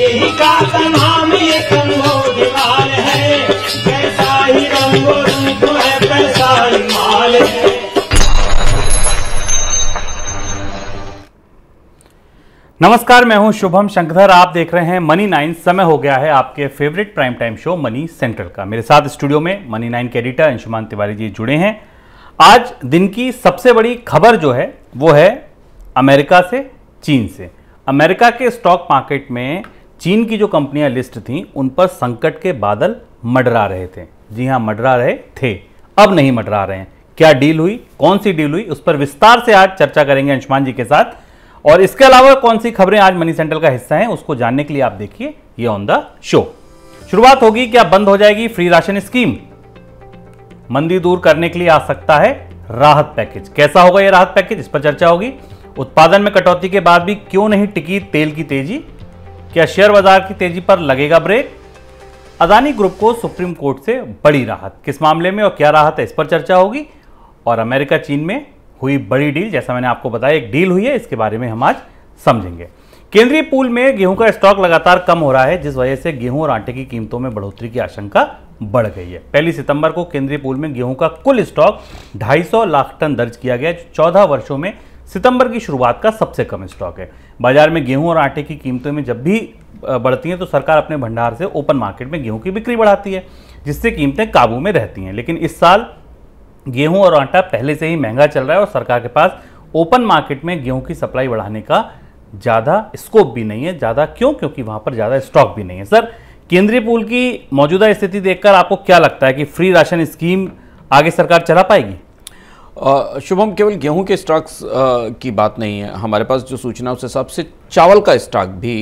यही का नाम ये कंगो दीवार है, पैसा ही रंगो रंग है, पैसा ही माल है। नमस्कार, मैं हूं शुभम शंकधर, आप देख रहे हैं मनी9। समय हो गया है आपके favourite prime time show money central का। मेरे साथ स्टूडियो में मनी9 के एडिटर अंशुमान तिवारी जी जुड़े हैं। आज दिन की सबसे बड़ी खबर जो है वो है अमेरिका से, चीन से। अमेरिका के स्टॉक मार्केट में चीन की जो कंपनियां लिस्ट थीं उन पर संकट के बादल मंडरा रहे थे। जी हाँ, मंडरा रहे थे, अब नहीं मंडरा रहे हैं। क्या डील हुई, कौन सी डील हुई, उस पर विस्तार से आज चर्चा करेंगे अंशुमान जी के साथ। और इसके अलावा कौन सी खबरें आज मनी सेंट्रल का हिस्सा हैं उसको जानने के लिए आप देखिए ये ऑन द शो। शुरुआत होगी, क्या बंद हो जाएगी फ्री राशन स्कीम? मंदी दूर करने के लिए आ सकता है राहत पैकेज। कैसा होगा ये राहत पैकेज, इस पर चर्चा होगी। उत्पादन में कटौती के बाद भी क्यों नहीं टिकी तेल की तेजी? क्या शेयर बाजार की तेजी पर लगेगा ब्रेक? अदानी ग्रुप को सुप्रीम कोर्ट से बड़ी राहत, किस मामले में और क्या राहत है, इस पर चर्चा होगी। और अमेरिका चीन में हुई बड़ी डील, जैसा मैंने आपको बताया एक डील हुई है, इसके बारे में हम आज समझेंगे। केंद्रीय पूल में गेहूं का स्टॉक लगातार कम हो रहा है, जिस वजह से गेहूं और आटे की कीमतों में बढ़ोतरी की आशंका बढ़ गई है। 1 सितंबर को केंद्रीय पूल में गेहूं का कुल स्टॉक 250 लाख टन दर्ज किया गया, जो 14 वर्षों में सितंबर की शुरुआत का सबसे कम स्टॉक है। बाजार में गेहूं और आटे की कीमतों में जब भी बढ़ती हैं तो सरकार अपने भंडार से ओपन मार्केट में गेहूं की बिक्री बढ़ाती है, जिससे कीमतें काबू में रहती हैं। लेकिन इस साल गेहूं और आटा पहले से ही महंगा चल रहा है और सरकार के पास ओपन मार्केट में गेहूं की सप्लाई बढ़ाने का ज़्यादा स्कोप भी नहीं है। ज़्यादा क्यों? क्योंकि वहां पर ज़्यादा स्टॉक भी नहीं है। सर, केंद्रीय पूल की मौजूदा स्थिति देखकर आपको क्या लगता है कि फ्री राशन स्कीम आगे सरकार चला पाएगी? शुभम, केवल गेहूं के स्टॉक्स की बात नहीं है। हमारे पास जो सूचना उस हिसाब से चावल का स्टॉक भी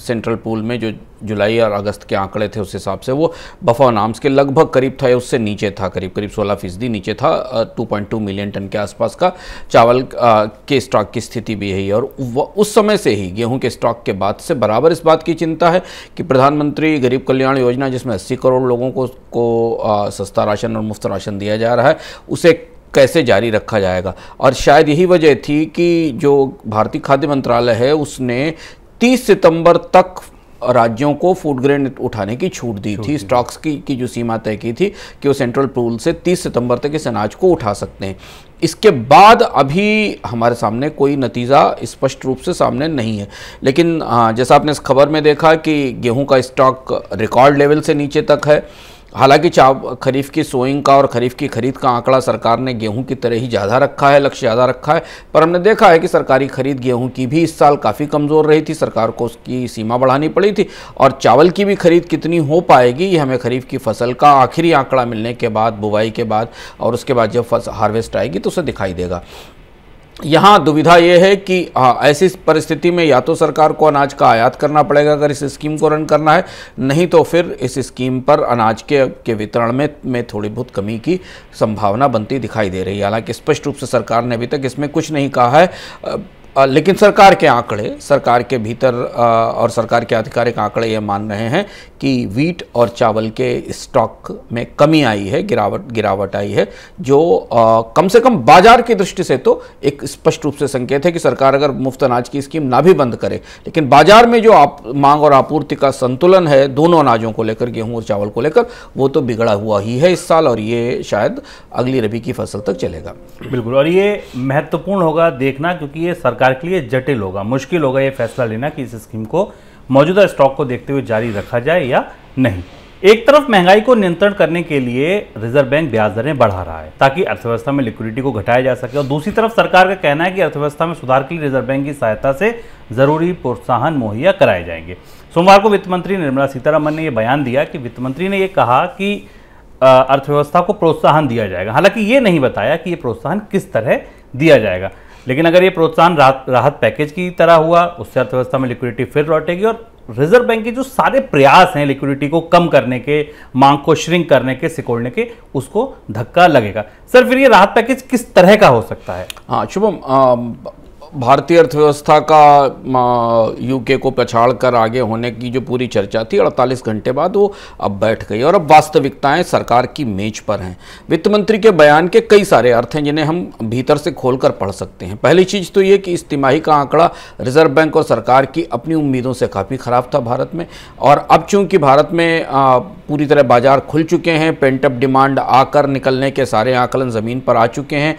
सेंट्रल पूल में जो जुलाई और अगस्त के आंकड़े थे उस हिसाब से वो बफर नाम्स के लगभग करीब था या उससे नीचे था, करीब 16% नीचे था। 2.2 मिलियन टन के आसपास का चावल के स्टॉक की स्थिति भी यही है। और उस समय से ही गेहूं के स्टॉक के बाद से बराबर इस बात की चिंता है कि प्रधानमंत्री गरीब कल्याण योजना, जिसमें 80 करोड़ लोगों को सस्ता राशन और मुफ्त राशन दिया जा रहा है, उसे कैसे जारी रखा जाएगा। और शायद यही वजह थी कि जो भारतीय खाद्य मंत्रालय है उसने 30 सितंबर तक राज्यों को फूड ग्रेन उठाने की छूट दी थी। स्टॉक्स की जो सीमा तय की थी कि वो सेंट्रल पूल से 30 सितंबर तक इस अनाज को उठा सकते हैं। इसके बाद अभी हमारे सामने कोई नतीजा स्पष्ट रूप से सामने नहीं है। लेकिन जैसा आपने इस खबर में देखा कि गेहूँ का स्टॉक रिकॉर्ड लेवल से नीचे तक है। हालांकि खरीफ की सोइंग का और खरीफ की खरीद का आंकड़ा सरकार ने गेहूं की तरह ही ज़्यादा रखा है, लक्ष्य ज़्यादा रखा है, पर हमने देखा है कि सरकारी खरीद गेहूं की भी इस साल काफ़ी कमज़ोर रही थी। सरकार को उसकी सीमा बढ़ानी पड़ी थी। और चावल की भी खरीद कितनी हो पाएगी ये हमें खरीफ की फसल का आखिरी आंकड़ा मिलने के बाद, बुवाई के बाद और उसके बाद जब हार्वेस्ट आएगी तो उसे दिखाई देगा। यहाँ दुविधा ये है कि ऐसी परिस्थिति में या तो सरकार को अनाज का आयात करना पड़ेगा अगर इस स्कीम को रन करना है, नहीं तो फिर इस स्कीम पर अनाज के वितरण में थोड़ी बहुत कमी की संभावना बनती दिखाई दे रही है। हालांकि स्पष्ट रूप से सरकार ने अभी तक इसमें कुछ नहीं कहा है। लेकिन सरकार के आंकड़े, सरकार के भीतर और सरकार के आधिकारिक आंकड़े ये मान रहे हैं कि व्हीट और चावल के स्टॉक में कमी आई है, गिरावट आई है, जो कम से कम बाजार की दृष्टि से तो एक स्पष्ट रूप से संकेत है कि सरकार अगर मुफ्त अनाज की स्कीम ना भी बंद करे लेकिन बाजार में जो मांग और आपूर्ति का संतुलन है दोनों अनाजों को लेकर, गेहूँ और चावल को लेकर, वो तो बिगड़ा हुआ ही है इस साल और ये शायद अगली रबी की फसल तक चलेगा। बिल्कुल, और ये महत्वपूर्ण होगा देखना, क्योंकि ये सरकार के लिए जटिल होगा, मुश्किल होगा ये फैसला लेना कि इस स्कीम को, मौजूदा स्टॉक को देखते हुए जारी रखा जाए या नहीं। एक तरफ महंगाई को नियंत्रण करने के लिए रिजर्व बैंक ब्याज दरें बढ़ा रहा है ताकि अर्थव्यवस्था में लिक्विडिटी को घटाया जा सके, और दूसरी तरफ सरकार का कहना है कि अर्थव्यवस्था में सुधार के लिए रिजर्व बैंक की सहायता से जरूरी प्रोत्साहन मुहैया कराए जाएंगे। सोमवार को वित्त मंत्री निर्मला सीतारमण ने यह बयान दिया कि वित्त मंत्री ने यह कहा कि अर्थव्यवस्था को प्रोत्साहन दिया जाएगा। हालांकि ये नहीं बताया कि ये प्रोत्साहन किस तरह दिया जाएगा, लेकिन अगर ये प्रोत्साहन राहत पैकेज की तरह हुआ उससे अर्थव्यवस्था में लिक्विडिटी फिर लौटेगी। और रिजर्व बैंक के जो सारे प्रयास हैं लिक्विडिटी को कम करने के, मांग को श्रिंक करने के, सिकोड़ने के, उसको धक्का लगेगा। सर, फिर ये राहत पैकेज किस तरह का हो सकता है? हाँ शुभम, भारतीय अर्थव्यवस्था का यूके को पछाड़ कर आगे होने की जो पूरी चर्चा थी 48 घंटे बाद वो अब बैठ गई और अब वास्तविकताएं सरकार की मेज पर हैं। वित्त मंत्री के बयान के कई सारे अर्थ हैं जिन्हें हम भीतर से खोलकर पढ़ सकते हैं। पहली चीज़ तो ये कि इस तिमाही का आंकड़ा रिजर्व बैंक और सरकार की अपनी उम्मीदों से काफ़ी ख़राब था भारत में, और अब चूँकि भारत में पूरी तरह बाजार खुल चुके हैं, पेंटअप डिमांड आकर निकलने के सारे आकलन ज़मीन पर आ चुके हैं,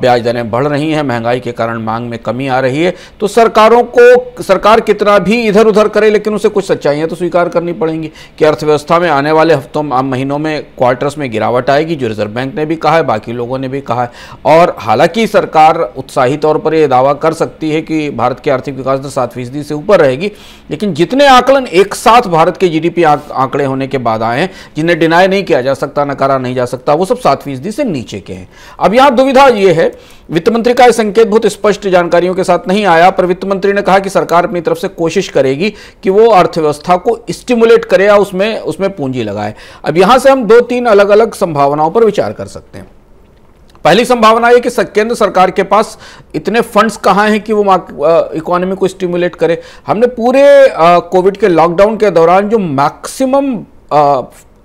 ब्याज दरें बढ़ रही हैं, महंगाई के कारण मांग में कमी आ रही है, तो सरकारों को सरकार कितना भी इधर उधर करे लेकिन उसे कुछ सच्चाइयां तो स्वीकार करनी पड़ेंगी कि अर्थव्यवस्था में आने वाले हफ्तों महीनों में क्वार्टर्स में गिरावट आएगी, जो रिजर्व बैंक ने भी कहा है, बाकी लोगों ने भी कहा है। और हालांकि सरकार उत्साही तौर पर यह दावा कर सकती है कि भारत की आर्थिक विकास दर 7% से ऊपर रहेगी, लेकिन जितने आकलन एक साथ भारत के GDP आंकड़े होने के बाद आए हैं, जिन्हें डिनाई नहीं किया जा सकता, नकारा नहीं जा सकता, वो सब 7% से नीचे के हैं। अब यहां दुविधा यह है, वित्त मंत्री का संकेत बहुत स्पष्ट जानकारियों के साथ नहीं आया, पर वित्त मंत्री ने कहा कि सरकार अपनी तरफ से कोशिश करेगी कि वो अर्थव्यवस्था को स्टिमुलेट करे और उसमें पूंजी लगाए। अब यहां से हम 2-3 अलग अलग संभावनाओं पर विचार कर सकते हैं। पहली संभावना है कि केंद्र सरकार के पास इतने फंड्स कहाँ हैं कि वो इकोनॉमी को स्टिमुलेट करे। हमने पूरे कोविड के लॉकडाउन के दौरान जो मैक्सिमम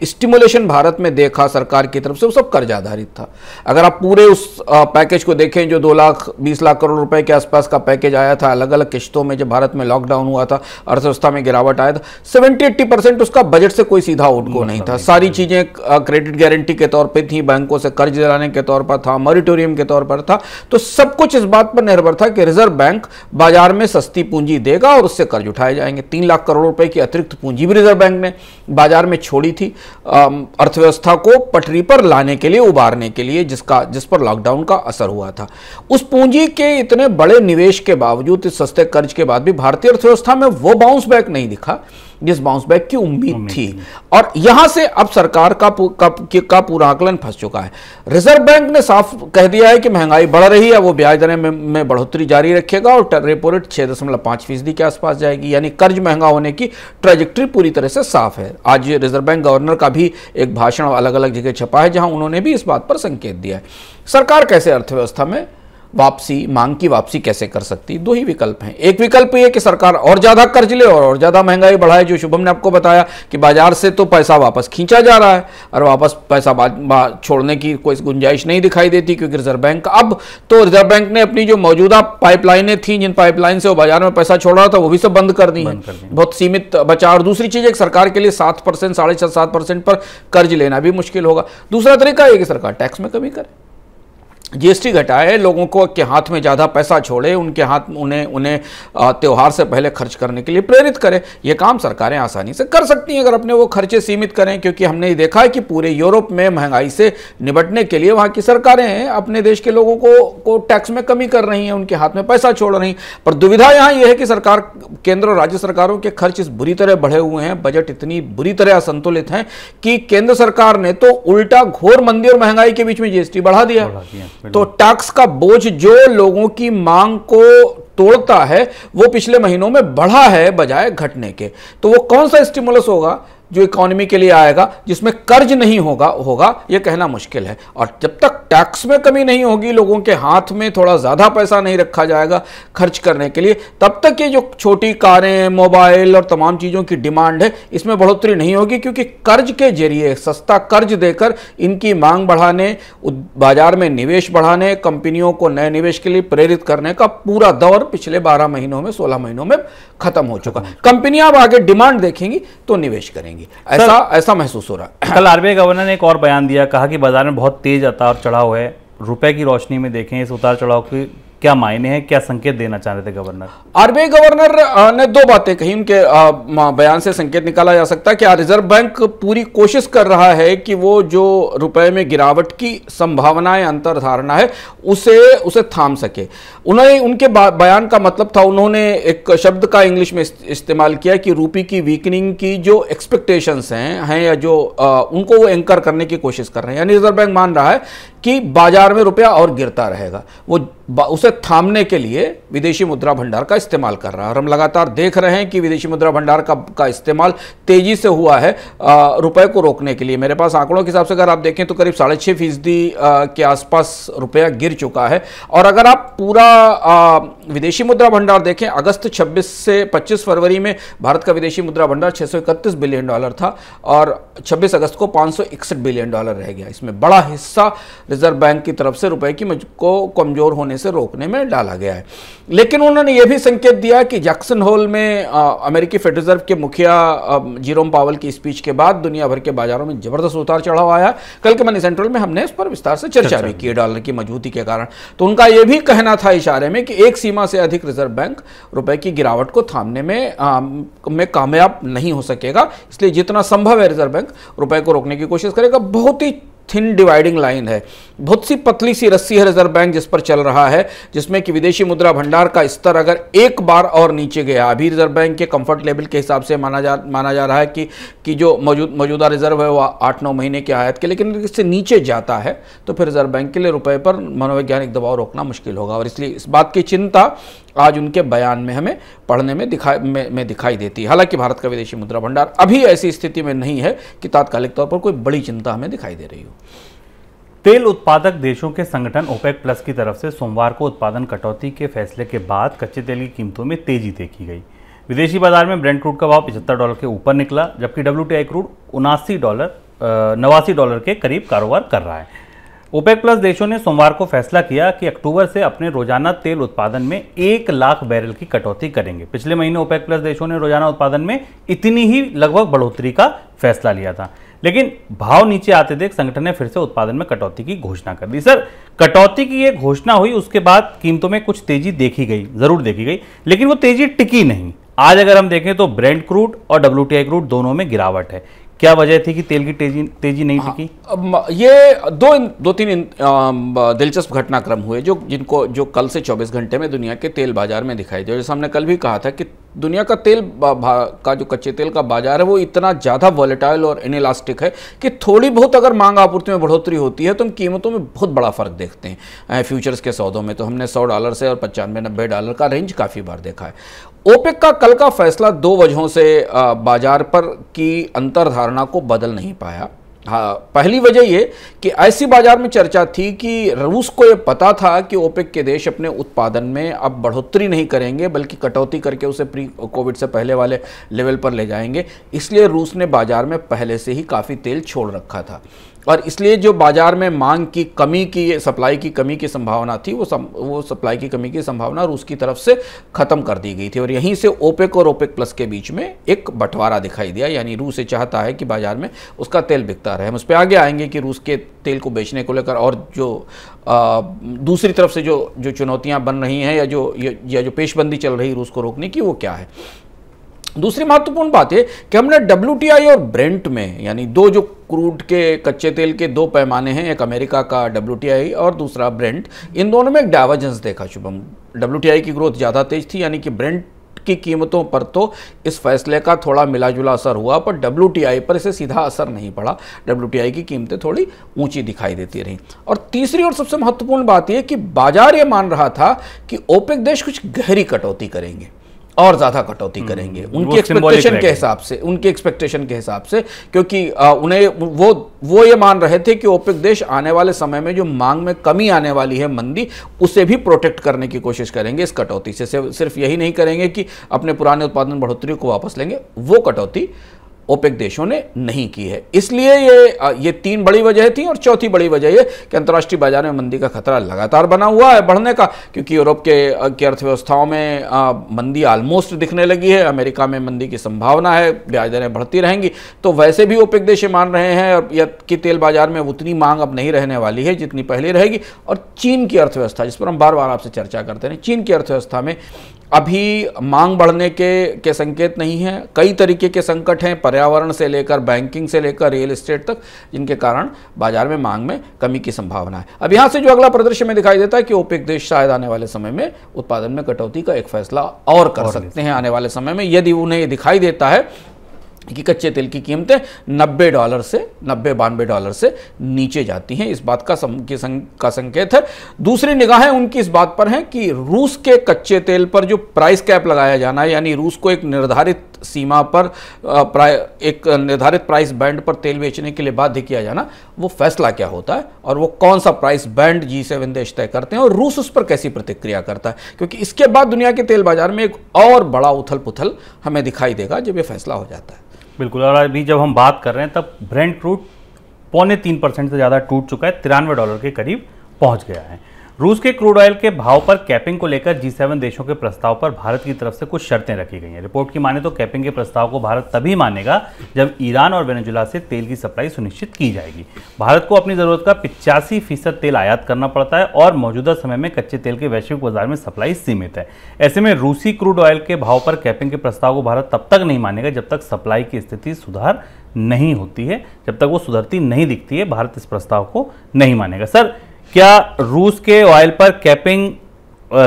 स्टिमुलेशन भारत में देखा सरकार की तरफ से, वो सब कर्ज आधारित था। अगर आप पूरे उस पैकेज को देखें जो 2,20,00,000 करोड़ रुपए के आसपास का पैकेज आया था अलग अलग किश्तों में, जब भारत में लॉकडाउन हुआ था, अर्थव्यवस्था में गिरावट आया था, 70-80% उसका बजट से कोई सीधा आउटगो नहीं था। सारी चीज़ें क्रेडिट गारंटी के तौर पर थी, बैंकों से कर्ज दिलाने के तौर पर था, मॉरिटोरियम के तौर पर था, तो सब कुछ इस बात पर निर्भर था कि रिजर्व बैंक बाजार में सस्ती पूंजी देगा और उससे कर्ज उठाए जाएंगे। 3,00,000 करोड़ रुपए की अतिरिक्त पूंजी भी रिजर्व बैंक ने बाजार में छोड़ी थी अर्थव्यवस्था को पटरी पर लाने के लिए, उबारने के लिए, जिस पर लॉकडाउन का असर हुआ था। उस पूंजी के इतने बड़े निवेश के बावजूद, इस सस्ते कर्ज के बाद भी भारतीय अर्थव्यवस्था में वो बाउंस बैक नहीं दिखा जिस बाउंस बैक की उम्मीद थी, और यहां से अब सरकार का पूरा आकलन फंस चुका है। रिजर्व बैंक ने साफ कह दिया है कि महंगाई बढ़ रही है, वो ब्याज दरें में बढ़ोतरी जारी रखेगा और रेपो रेट 6.5% के आसपास जाएगी, यानी कर्ज महंगा होने की ट्रैजेक्टरी पूरी तरह से साफ है। आज रिजर्व बैंक गवर्नर का भी एक भाषण अलग अलग जगह छपा है जहां उन्होंने भी इस बात पर संकेत दिया है। सरकार कैसे अर्थव्यवस्था में वापसी, मांग की वापसी कैसे कर सकती? दो ही विकल्प हैं। एक विकल्प ये कि सरकार और ज़्यादा कर्ज ले और ज़्यादा महंगाई बढ़ाए, जो शुभम ने आपको बताया कि बाजार से तो पैसा वापस खींचा जा रहा है और वापस पैसा छोड़ने की कोई गुंजाइश नहीं दिखाई देती, क्योंकि रिजर्व बैंक अब तो रिजर्व बैंक ने अपनी जो मौजूदा पाइपलाइनें थी, जिन पाइपलाइन से वो बाजार में पैसा छोड़ रहा था, वो भी सब बंद कर दी है, बहुत सीमित बचा। और दूसरी चीज़ है कि सरकार के लिए 7%, 6.5-7% पर कर्ज लेना भी मुश्किल होगा। दूसरा तरीका है कि सरकार टैक्स में कमी करे, GST घटाए, लोगों को के हाथ में ज़्यादा पैसा छोड़े, उनके हाथ उन्हें त्यौहार से पहले खर्च करने के लिए प्रेरित करें। ये काम सरकारें आसानी से कर सकती हैं अगर अपने वो खर्चे सीमित करें, क्योंकि हमने ये देखा है कि पूरे यूरोप में महंगाई से निपटने के लिए वहाँ की सरकारें अपने देश के लोगों को टैक्स में कमी कर रही हैं, उनके हाथ में पैसा छोड़ रही हैं। पर दुविधा यहाँ यह है कि सरकार, केंद्र और राज्य सरकारों के खर्च इस बुरी तरह बढ़े हुए हैं, बजट इतनी बुरी तरह असंतुलित हैं कि केंद्र सरकार ने तो उल्टा घोर मंदी और महंगाई के बीच में GST बढ़ा दिया। तो टैक्स का बोझ जो लोगों की मांग को तोड़ता है वो पिछले महीनों में बढ़ा है बजाय घटने के। तो वो कौन सा स्टिमुलस होगा जो इकोनॉमी के लिए आएगा जिसमें कर्ज नहीं होगा ये कहना मुश्किल है। और जब तक टैक्स में कमी नहीं होगी, लोगों के हाथ में थोड़ा ज़्यादा पैसा नहीं रखा जाएगा खर्च करने के लिए, तब तक ये जो छोटी कारें, मोबाइल और तमाम चीज़ों की डिमांड है, इसमें बढ़ोतरी नहीं होगी, क्योंकि कर्ज के जरिए, सस्ता कर्ज देकर इनकी मांग बढ़ाने, बाजार में निवेश बढ़ाने, कंपनियों को नए निवेश के लिए प्रेरित करने का पूरा दौर पिछले 12-16 महीनों में खत्म हो चुका। कंपनियां अब आगे डिमांड देखेंगी तो निवेश करेंगी, ऐसा महसूस हो रहा है। कल RBI गवर्नर ने एक और बयान दिया, कहा कि बाजार में बहुत तेज उतार चढ़ाव है, रुपए की रोशनी में देखें इस उतार चढ़ाव की क्या मायने हैं, क्या संकेत देना चाह रहे थे गवर्नर? RBI गवर्नर ने दो बातें कही, उनके बयान से संकेत निकाला जा सकता है कि रिजर्व बैंक पूरी कोशिश कर रहा है कि वो जो रुपए में गिरावट की संभावनाएं, अंतर्धारणा है, उसे थाम सके। उनके बयान का मतलब था, उन्होंने एक शब्द का इंग्लिश में इस्तेमाल किया कि रूपी की वीकनिंग की जो एक्सपेक्टेशंस हैं या जो उनको वो एंकर करने की कोशिश कर रहे हैं, यानी रिजर्व बैंक मान रहा है कि बाजार में रुपया और गिरता रहेगा, वो उसे थामने के लिए विदेशी मुद्रा भंडार का इस्तेमाल कर रहा है। और हम लगातार देख रहे हैं कि विदेशी मुद्रा भंडार का इस्तेमाल तेजी से हुआ है रुपए को रोकने के लिए। मेरे पास आंकड़ों के हिसाब से अगर आप देखें तो करीब 6.5% के आसपास रुपया गिर चुका है। और अगर आप पूरा विदेशी मुद्रा भंडार देखें, अगस्त 26 से 25 फरवरी में भारत का विदेशी मुद्रा भंडार $631 बिलियन था और 26 अगस्त को $561 बिलियन रह गया। इसमें बड़ा हिस्सा रिजर्व बैंक की तरफ से रुपए की को कमजोर होने से रोकने में डाला गया है। लेकिन उन्होंने यह भी संकेत दिया कि जैक्सन होल में अमेरिकी फेडरल रिजर्व के मुखिया जेरोम पावेल की स्पीच के बाद दुनिया भर के बाजारों में जबरदस्त उतार चढ़ाव आया। कल के मनी सेंट्रल में हमने इस पर विस्तार से चर्चा भी की डॉलर की मजबूती के कारण। तो उनका यह भी कहना था इशारे में कि एक सीमा से अधिक रिजर्व बैंक रुपए की गिरावट को थामने में कामयाब नहीं हो सकेगा, इसलिए जितना संभव है रिजर्व बैंक रुपए को रोकने की कोशिश करेगा। बहुत ही थिन डिवाइडिंग लाइन है, बहुत सी पतली सी रस्सी है रिजर्व बैंक जिस पर चल रहा है, जिसमें कि विदेशी मुद्रा भंडार का स्तर अगर एक बार और नीचे गया, अभी रिजर्व बैंक के कंफर्ट लेवल के हिसाब से माना जा रहा है कि जो मौजूदा रिजर्व है वह 8-9 महीने के आयात के, लेकिन इससे नीचे जाता है तो फिर रिजर्व बैंक के लिए रुपए पर मनोवैज्ञानिक दबाव रोकना मुश्किल होगा। और इसलिए इस बात की चिंता आज उनके बयान में हमें पढ़ने में दिखाई देती है। हालांकि भारत का विदेशी मुद्रा भंडार अभी ऐसी स्थिति में नहीं है कि तात्कालिक तौर पर कोई बड़ी चिंता हमें दिखाई दे रही हो। तेल उत्पादक देशों के संगठन ओपेक प्लस की तरफ से सोमवार को उत्पादन कटौती के फैसले के बाद कच्चे तेल की कीमतों में तेजी देखी गई। विदेशी बाजार में ब्रेंट क्रूड का भाव $75 के ऊपर निकला, जबकि WTI क्रूड $89 के करीब कारोबार कर रहा है। ओपेक प्लस देशों ने सोमवार को फैसला किया कि अक्टूबर से अपने रोजाना तेल उत्पादन में 1 लाख बैरल की कटौती करेंगे। पिछले महीने ओपेक प्लस देशों ने रोजाना उत्पादन में इतनी ही लगभग बढ़ोतरी का फैसला लिया था, लेकिन भाव नीचे आते देख संगठन ने फिर से उत्पादन में कटौती की घोषणा कर दी। सर, कटौती की ये घोषणा हुई उसके बाद कीमतों में कुछ तेजी देखी गई, जरूर देखी गई, लेकिन वो तेजी टिकी नहीं। आज अगर हम देखें तो ब्रेंट क्रूड और WTI क्रूड दोनों में गिरावट है। क्या वजह थी कि तेल की तेजी नहीं टिकी? ये दो तीन दिलचस्प घटनाक्रम हुए जो कल से 24 घंटे में दुनिया के तेल बाजार में दिखाई दिए। जैसे हमने कल भी कहा था कि दुनिया का तेल का जो कच्चे तेल का बाजार है वो इतना ज़्यादा वॉलेटाइल और इनइलास्टिक है कि थोड़ी बहुत अगर मांग आपूर्ति में बढ़ोतरी होती है तो हम कीमतों में बहुत बड़ा फर्क देखते हैं। फ्यूचर्स के सौदों में तो हमने $100 से और $95-90 का रेंज काफ़ी बार देखा है। ओपेक का कल का फैसला 2 वजहों से बाजार पर की अंतर्धारणा को बदल नहीं पाया। हाँ, पहली वजह ये कि ऐसी बाजार में चर्चा थी कि रूस को ये पता था कि ओपेक के देश अपने उत्पादन में अब बढ़ोतरी नहीं करेंगे बल्कि कटौती करके उसे प्री कोविड से पहले वाले लेवल पर ले जाएंगे, इसलिए रूस ने बाजार में पहले से ही काफ़ी तेल छोड़ रखा था और इसलिए जो बाजार में मांग की कमी की सप्लाई की कमी की संभावना थी वो सप्लाई की कमी की संभावना रूस की तरफ से ख़त्म कर दी गई थी। और यहीं से ओपेक और ओपेक प्लस के बीच में एक बंटवारा दिखाई दिया, यानी रूस ये चाहता है कि बाजार में उसका तेल बिकता रहे। हम उस पर आगे आएंगे कि रूस के तेल को बेचने को लेकर और जो दूसरी तरफ से जो चुनौतियाँ बन रही हैं या जो पेशबंदी चल रही रूस को रोकने की वो क्या है। दूसरी महत्वपूर्ण बात है कि हमने WTI और ब्रेंट में, यानी दो जो क्रूड के कच्चे तेल के 2 पैमाने हैं, एक अमेरिका का WTI और दूसरा ब्रेंट, इन दोनों में एक डाइवर्जेंस देखा शुभम। WTI की ग्रोथ ज़्यादा तेज थी, यानी कि ब्रेंट की कीमतों पर तो इस फैसले का थोड़ा मिला जुला असर हुआ पर WTI पर इसे सीधा असर नहीं पड़ा। WTI की कीमतें थोड़ी ऊंची दिखाई देती रहीं। और तीसरी और सबसे महत्वपूर्ण बात यह कि बाजार ये मान रहा था कि ओपेक देश कुछ गहरी कटौती करेंगे और ज़्यादा कटौती करेंगे उनके एक्सपेक्टेशन के हिसाब से, क्योंकि उन्हें वो ये मान रहे थे कि ओपेक देश आने वाले समय में जो मांग में कमी आने वाली है, मंदी, उसे भी प्रोटेक्ट करने की कोशिश करेंगे इस कटौती से। सिर्फ यही नहीं करेंगे कि अपने पुराने उत्पादन बढ़ोतरी को वापस लेंगे, वो कटौती ओपेक देशों ने नहीं की है। इसलिए ये 3 बड़ी वजह थी। और चौथी बड़ी वजह ये कि अंतर्राष्ट्रीय बाजार में मंदी का खतरा लगातार बना हुआ है बढ़ने का, क्योंकि यूरोप के अर्थव्यवस्थाओं में मंदी ऑलमोस्ट दिखने लगी है, अमेरिका में मंदी की संभावना है, ब्याज दरें बढ़ती रहेंगी। तो वैसे भी ओपेक देश मान रहे हैं कि तेल बाजार में उतनी मांग अब नहीं रहने वाली है जितनी पहले रहेगी। और चीन की अर्थव्यवस्था, जिस पर हम बार बार आपसे चर्चा करते रहे, चीन की अर्थव्यवस्था में अभी मांग बढ़ने के संकेत नहीं हैं। कई तरीके के संकट हैं, पर्यावरण से लेकर बैंकिंग से लेकर रियल एस्टेट तक, जिनके कारण बाजार में मांग में कमी की संभावना है। अब यहाँ से जो अगला प्रदर्शन में दिखाई देता है कि ओपेक देश शायद आने वाले समय में उत्पादन में कटौती का एक फैसला और कर सकते हैं आने वाले समय में, यदि उन्हें दिखाई देता है कि कच्चे तेल की कीमतें $90 से $90-92 से नीचे जाती हैं। इस बात का संकेत है। दूसरी निगाहें उनकी इस बात पर हैं कि रूस के कच्चे तेल पर जो प्राइस कैप लगाया जाना है, यानी रूस को एक निर्धारित सीमा पर एक निर्धारित प्राइस बैंड पर तेल बेचने के लिए बाध्य किया जाना, वो फैसला क्या होता है और वो कौन सा प्राइस बैंड G7 देश तय करते हैं और रूस उस पर कैसी प्रतिक्रिया करता है, क्योंकि इसके बाद दुनिया के तेल बाजार में एक और बड़ा उथल पुथल हमें दिखाई देगा जब ये फैसला हो जाता है। बिल्कुल, और अभी जब हम बात कर रहे हैं तब ब्रेंट क्रूड 0.25% से ज़्यादा टूट चुका है, $93 के करीब पहुंच गया है। रूस के क्रूड ऑयल के भाव पर कैपिंग को लेकर G7 देशों के प्रस्ताव पर भारत की तरफ से कुछ शर्तें रखी गई हैं। रिपोर्ट की माने तो कैपिंग के प्रस्ताव को भारत तभी मानेगा जब ईरान और वेनेजुएला से तेल की सप्लाई सुनिश्चित की जाएगी। भारत को अपनी ज़रूरत का 85% तेल आयात करना पड़ता है और मौजूदा समय में कच्चे तेल के वैश्विक बाजार में सप्लाई सीमित है। ऐसे में रूसी क्रूड ऑयल के भाव पर कैपिंग के प्रस्ताव को भारत तब तक नहीं मानेगा जब तक सप्लाई की स्थिति सुधार नहीं होती है, जब तक वो सुधरती नहीं दिखती है भारत इस प्रस्ताव को नहीं मानेगा। सर, क्या रूस के ऑयल पर कैपिंग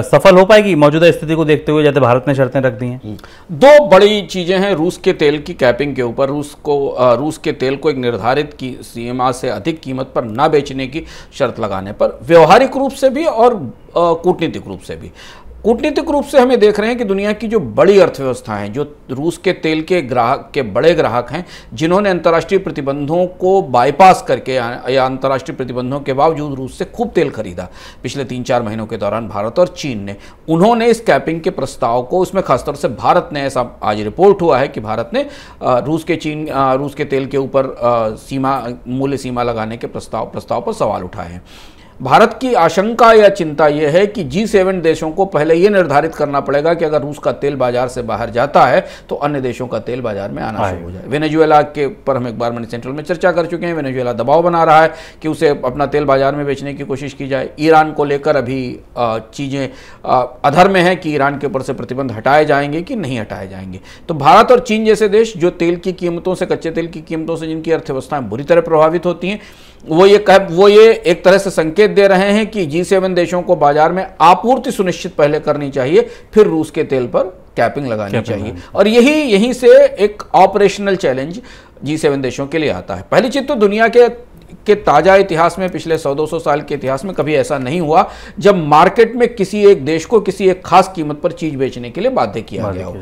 सफल हो पाएगी मौजूदा स्थिति को देखते हुए जैसे भारत ने शर्तें रख दी हैं? दो बड़ी चीज़ें हैं रूस के तेल की कैपिंग के ऊपर। रूस के तेल को एक निर्धारित की सीमा से अधिक कीमत पर ना बेचने की शर्त लगाने पर व्यवहारिक रूप से भी और कूटनीतिक रूप से भी। कूटनीतिक रूप से हमें देख रहे हैं कि दुनिया की जो बड़ी अर्थव्यवस्थाएं हैं, जो रूस के तेल के ग्राहक के बड़े ग्राहक हैं, जिन्होंने अंतर्राष्ट्रीय प्रतिबंधों को बाईपास करके या अंतर्राष्ट्रीय प्रतिबंधों के बावजूद रूस से खूब तेल खरीदा पिछले 3-4 महीनों के दौरान, भारत और चीन ने, उन्होंने इस कैपिंग के प्रस्ताव को, उसमें खासतौर से भारत ने, ऐसा आज रिपोर्ट हुआ है कि भारत ने रूस के तेल के ऊपर मूल्य सीमा लगाने के प्रस्ताव पर सवाल उठाए हैं। भारत की आशंका या चिंता यह है कि G7 देशों को पहले यह निर्धारित करना पड़ेगा कि अगर रूस का तेल बाजार से बाहर जाता है तो अन्य देशों का तेल बाजार में आना शुरू हो जाए। वेनेजुएला के पर हम एक बार मनी सेंट्रल में चर्चा कर चुके हैं। वेनेजुएला दबाव बना रहा है कि उसे अपना तेल बाजार में बेचने की कोशिश की जाए। ईरान को लेकर अभी चीज़ें अधर में हैं कि ईरान के ऊपर से प्रतिबंध हटाए जाएंगे कि नहीं हटाए जाएंगे। तो भारत और चीन जैसे देश जो तेल की कीमतों से, कच्चे तेल की कीमतों से जिनकी अर्थव्यवस्थाएँ बुरी तरह प्रभावित होती हैं, वो ये एक तरह से संकेत दे रहे हैं कि G7 देशों को बाजार में आपूर्ति सुनिश्चित पहले करनी चाहिए, फिर रूस के तेल पर कैपिंग लगानी चाहिए। और यहीं से एक ऑपरेशनल चैलेंज G7 देशों के लिए आता है। पहली चीज तो दुनिया के ताजा इतिहास में, पिछले 100-200 साल के इतिहास में कभी ऐसा नहीं हुआ जब मार्केट में किसी एक देश को किसी एक खास कीमत पर चीज बेचने के लिए बाध्य किया गया हो।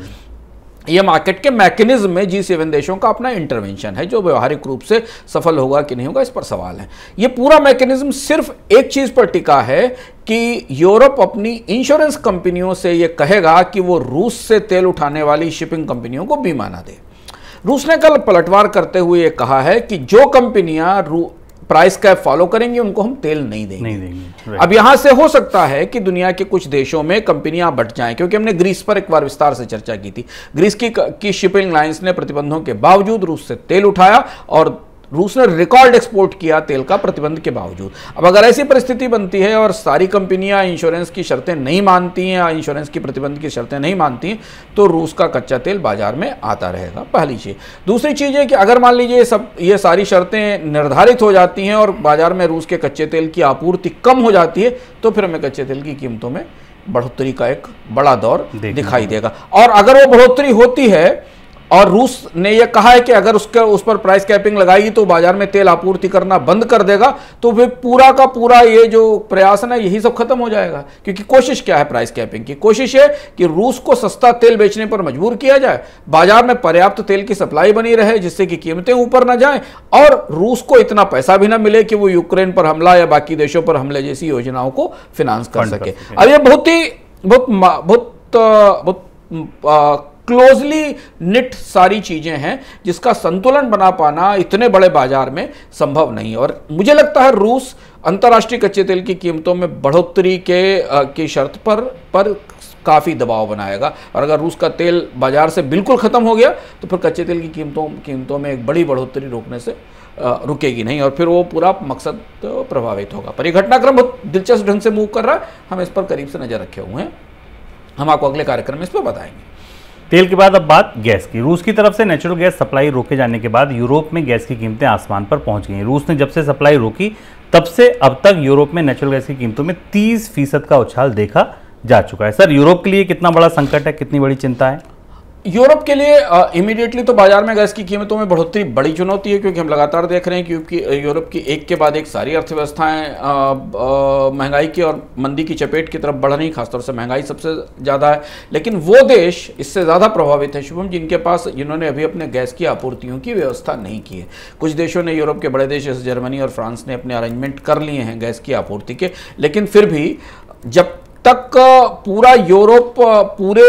यह मार्केट के मैकेनिज्म में G7 देशों का अपना इंटरवेंशन है, जो व्यवहारिक रूप से सफल होगा कि नहीं होगा इस पर सवाल है। यह पूरा मैकेनिज्म सिर्फ एक चीज पर टिका है कि यूरोप अपनी इंश्योरेंस कंपनियों से यह कहेगा कि वो रूस से तेल उठाने वाली शिपिंग कंपनियों को बीमा ना दे। रूस ने कल पलटवार करते हुए यह कहा है कि जो कंपनियां प्राइस कैप फॉलो करेंगे उनको हम तेल नहीं देंगे। अब यहां से हो सकता है कि दुनिया के कुछ देशों में कंपनियां बट जाएं, क्योंकि हमने ग्रीस पर एक बार विस्तार से चर्चा की थी। ग्रीस की शिपिंग लाइंस ने प्रतिबंधों के बावजूद रूस से तेल उठाया और रूस ने रिकॉर्ड एक्सपोर्ट किया तेल का प्रतिबंध के बावजूद। अब अगर ऐसी परिस्थिति बनती है और सारी कंपनियां इंश्योरेंस की शर्तें नहीं मानती हैं या इंश्योरेंस की प्रतिबंध की शर्तें नहीं मानती हैं, तो रूस का कच्चा तेल बाजार में आता रहेगा, पहली चीज़। दूसरी चीज़ है कि अगर मान लीजिए ये सारी शर्तें निर्धारित हो जाती हैं और बाजार में रूस के कच्चे तेल की आपूर्ति कम हो जाती है, तो फिर हमें कच्चे तेल की कीमतों में बढ़ोतरी का एक बड़ा दौर दिखाई देगा। और अगर वो बढ़ोतरी होती है और रूस ने यह कहा है कि अगर उस पर प्राइस कैपिंग लगाएगी तो बाजार में तेल आपूर्ति करना बंद कर देगा, तो फिर पूरा का पूरा ये जो प्रयास है ना, यही सब खत्म हो जाएगा। क्योंकि कोशिश क्या है प्राइस कैपिंग की? कोशिश है कि रूस को सस्ता तेल बेचने पर मजबूर किया जाए, बाजार में पर्याप्त तेल की सप्लाई बनी रहे जिससे कि कीमतें ऊपर ना जाएं और रूस को इतना पैसा भी ना मिले कि वो यूक्रेन पर हमला या बाकी देशों पर हमले जैसी योजनाओं को फिनांस कर सके। अब यह बहुत क्लोजली निट सारी चीज़ें हैं जिसका संतुलन बना पाना इतने बड़े बाजार में संभव नहीं है। और मुझे लगता है रूस अंतर्राष्ट्रीय कच्चे तेल की कीमतों में बढ़ोतरी की शर्त पर काफ़ी दबाव बनाएगा। और अगर रूस का तेल बाजार से बिल्कुल ख़त्म हो गया तो फिर कच्चे तेल की कीमतों में एक बड़ी बढ़ोतरी रोकने से रुकेगी नहीं और फिर वो पूरा मकसद प्रभावित होगा। पर यह घटनाक्रम बहुत दिलचस्प ढंग से मूव कर रहा है, हम इस पर करीब से नज़र रखे हुए हैं, हम आपको अगले कार्यक्रम में इस पर बताएंगे। तेल के बाद अब बात गैस की। रूस की तरफ से नेचुरल गैस सप्लाई रोके जाने के बाद यूरोप में गैस की कीमतें आसमान पर पहुंच गई हैं। रूस ने जब से सप्लाई रोकी तब से अब तक यूरोप में नेचुरल गैस की कीमतों में 30% का उछाल देखा जा चुका है। सर, यूरोप के लिए कितना बड़ा संकट है, कितनी बड़ी चिंता है? यूरोप के लिए इमीडिएटली तो बाजार में गैस की कीमतों में बढ़ोतरी बड़ी चुनौती है, क्योंकि हम लगातार देख रहे हैं कि यूरोप की एक के बाद एक सारी अर्थव्यवस्थाएं महंगाई की और मंदी की चपेट की तरफ बढ़ रही, खासतौर से महंगाई सबसे ज़्यादा है। लेकिन वो देश इससे ज़्यादा प्रभावित है शुभम, जिनके पास जिन्होंने अभी अपने गैस की आपूर्तियों की व्यवस्था नहीं की है। कुछ देशों ने, यूरोप के बड़े देश जैसे जर्मनी और फ्रांस ने अपने अरेंजमेंट कर लिए हैं गैस की आपूर्ति के, लेकिन फिर भी जब तक पूरा यूरोप पूरे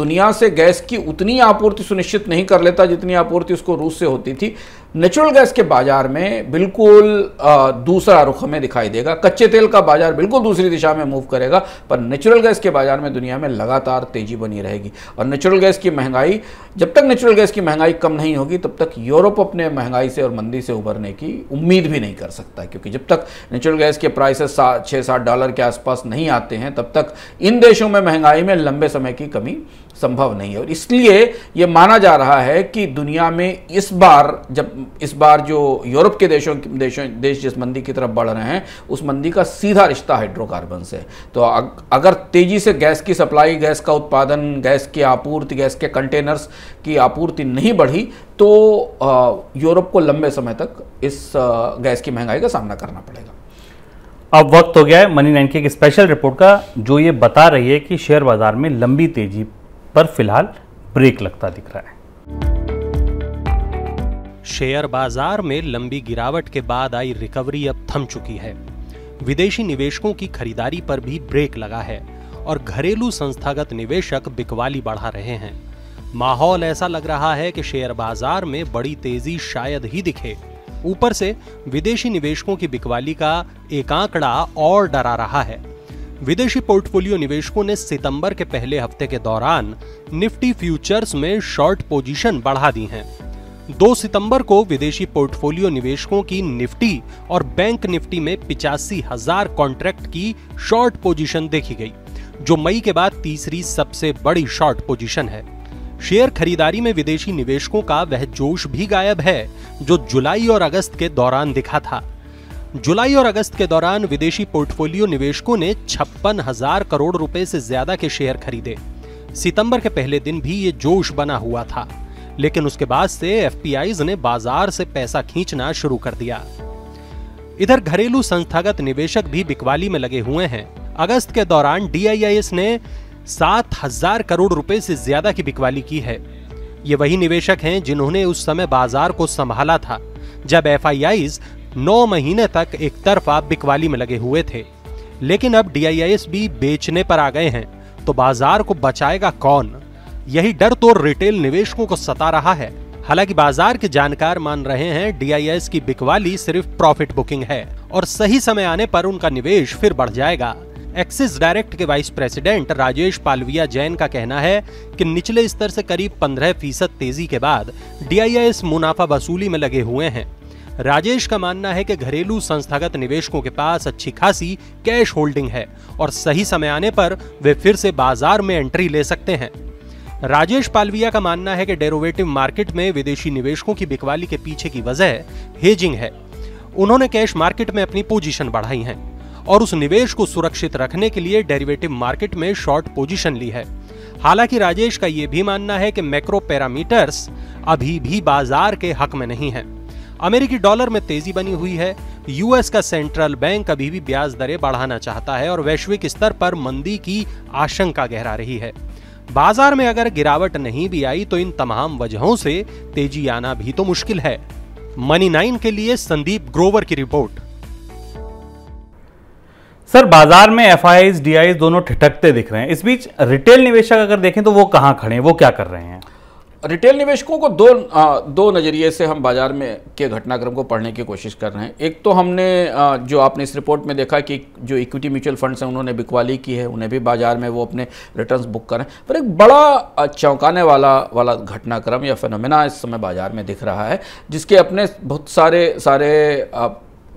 दुनिया से गैस की उतनी आपूर्ति सुनिश्चित नहीं कर लेता जितनी आपूर्ति उसको रूस से होती थी, नेचुरल गैस के बाजार में बिल्कुल दूसरा रुख हमें दिखाई देगा। कच्चे तेल का बाजार बिल्कुल दूसरी दिशा में मूव करेगा, पर नेचुरल गैस के बाजार में दुनिया में लगातार तेजी बनी रहेगी। और नेचुरल गैस की महंगाई, जब तक नेचुरल गैस की महंगाई कम नहीं होगी तब तक यूरोप अपने महंगाई से और मंदी से उभरने की उम्मीद भी नहीं कर सकता, क्योंकि जब तक नेचुरल गैस के प्राइसेस $6-7 के आसपास नहीं आते हैं तब तक इन देशों में महंगाई में लंबे समय की कमी संभव नहीं है। और इसलिए ये माना जा रहा है कि दुनिया में इस बार जो यूरोप के देश जिस मंदी की तरफ बढ़ रहे हैं उस मंदी का सीधा रिश्ता हाइड्रोकार्बन से। तो अगर तेजी से गैस की सप्लाई, गैस का उत्पादन, गैस की आपूर्ति, गैस के कंटेनर्स की आपूर्ति नहीं बढ़ी तो यूरोप को लंबे समय तक इस गैस की महंगाई का सामना करना पड़ेगा। अब वक्त हो गया है मनी9 की एक स्पेशल रिपोर्ट का, जो ये बता रही है कि शेयर बाजार में लंबी तेजी पर फिलहाल ब्रेक लगता दिख रहा है। शेयर बाजार में लंबी गिरावट के बाद आई रिकवरी अब थम चुकी है। विदेशी निवेशकों की खरीदारी पर भी ब्रेक लगा है और घरेलू संस्थागत निवेशक बिकवाली बढ़ा रहे हैं। माहौल ऐसा लग रहा है कि शेयर बाजार में बड़ी तेजी शायद ही दिखे। ऊपर से विदेशी निवेशकों की बिकवाली का एक आंकड़ा और डरा रहा है। विदेशी पोर्टफोलियो निवेशकों ने सितंबर के पहले हफ्ते के दौरान निफ्टी फ्यूचर्स में शॉर्ट पोजीशन बढ़ा दी हैं। 2 सितंबर को विदेशी पोर्टफोलियो निवेशकों की निफ्टी और बैंक निफ्टी में 85,000 कॉन्ट्रैक्ट की शॉर्ट पोजीशन देखी गई, जो मई के बाद तीसरी सबसे बड़ी शॉर्ट पोजीशन है। शेयर खरीदारी में विदेशी निवेशकों का वह जोश भी गायब है जो जुलाई और अगस्त के दौरान दिखा था। जुलाई और अगस्त के दौरान विदेशी पोर्टफोलियो निवेशकों ने 56,000 करोड़ रुपए से ज्यादा के शेयर खरीदे। सितंबर के पहले दिन भी ये जोश बना हुआ था, लेकिन उसके बाद से एफपीआईज ने बाजार से पैसा खींचना शुरू कर दिया। इधर घरेलू संस्थागत निवेशक भी बिकवाली में लगे हुए हैं। अगस्त के दौरान डीआईआईएस ने 7,000 करोड़ रुपए से ज्यादा की बिकवाली की है। ये वही निवेशक हैं जिन्होंने उस समय बाजार को संभाला था जब एफआईआईज 9 महीने तक एक तरफा बिकवाली में लगे हुए थे। लेकिन अब डीआईआईएस भी बेचने पर आ गए हैं, तो बाजार को बचाएगा कौन? यही डर तो रिटेल निवेशकों को सता रहा है। हालांकि बाजार के जानकार मान रहे हैं डीआईआईएस की बिकवाली सिर्फ प्रॉफिट बुकिंग है और सही समय आने पर उनका निवेश फिर बढ़ जाएगा। एक्सिस डायरेक्ट के वाइस प्रेसिडेंट राजेश पालविया जैन का कहना है कि निचले स्तर से करीब 15% तेजी के बाद डीआईआईएस मुनाफा वसूली में लगे हुए हैं। राजेश का मानना है कि घरेलू संस्थागत निवेशकों के पास अच्छी खासी कैश होल्डिंग है और सही समय आने पर वे फिर से बाजार में एंट्री ले सकते हैं। राजेश पालविया का मानना है कि डेरिवेटिव मार्केट में विदेशी निवेशकों की बिकवाली के पीछे की वजह हेजिंग है। उन्होंने कैश मार्केट में अपनी पोजीशन बढ़ाई है और उस निवेश को सुरक्षित रखने के लिए डेरिवेटिव मार्केट में शॉर्ट पोजीशन ली है। हालांकि राजेश का यह भी मानना है कि मैक्रो पैरामीटर्स अभी भी बाजार के हक में नहीं है। अमेरिकी डॉलर में तेजी बनी हुई है। यूएस का सेंट्रल बैंक अभी भी ब्याज दरें बढ़ाना चाहता है और वैश्विक स्तर पर मंदी की आशंका गहरा रही है। बाजार में अगर गिरावट नहीं भी आई तो इन तमाम वजहों से तेजी आना भी तो मुश्किल है। मनी9 के लिए संदीप ग्रोवर की रिपोर्ट। सर, बाजार में एफआईआईज डीआईआईज दोनों ठिठकते दिख रहे हैं। इस बीच रिटेल निवेशक अगर देखें तो वो कहां खड़े हैं, वो क्या कर रहे हैं? रिटेल निवेशकों को दो नज़रिए से हम बाजार में के घटनाक्रम को पढ़ने की कोशिश कर रहे हैं। एक तो हमने जो आपने इस रिपोर्ट में देखा कि जो इक्विटी म्यूचुअल फंड्स हैं उन्होंने बिकवाली की है, उन्हें भी बाजार में वो अपने रिटर्न्स बुक करें। पर एक बड़ा चौंकाने वाला घटनाक्रम या फिनोमेना इस समय बाजार में दिख रहा है, जिसके अपने बहुत सारे